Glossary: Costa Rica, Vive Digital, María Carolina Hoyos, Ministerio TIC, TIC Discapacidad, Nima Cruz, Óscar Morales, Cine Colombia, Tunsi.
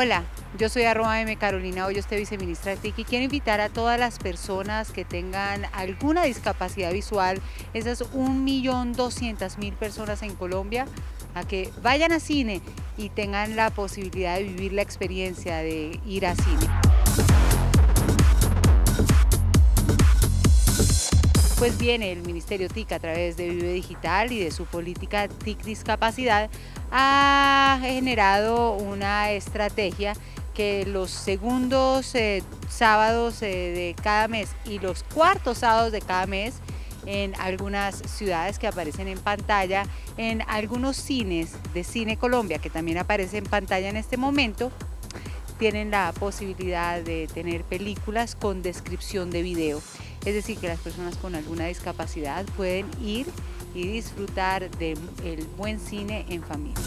Hola, yo soy @M. Carolina, hoy estoy viceministra de TIC y quiero invitar a todas las personas que tengan alguna discapacidad visual, esas 1.200.000 personas en Colombia, a que vayan a cine y tengan la posibilidad de vivir la experiencia de ir a cine. Pues bien, el Ministerio TIC, a través de Vive Digital y de su política TIC Discapacidad, ha generado una estrategia que los segundos sábados de cada mes y los cuartos sábados de cada mes, en algunas ciudades que aparecen en pantalla, en algunos cines de Cine Colombia, que también aparece en pantalla en este momento, tienen la posibilidad de tener películas con descripción de video. Es decir, que las personas con alguna discapacidad pueden ir y disfrutar del buen cine en familia.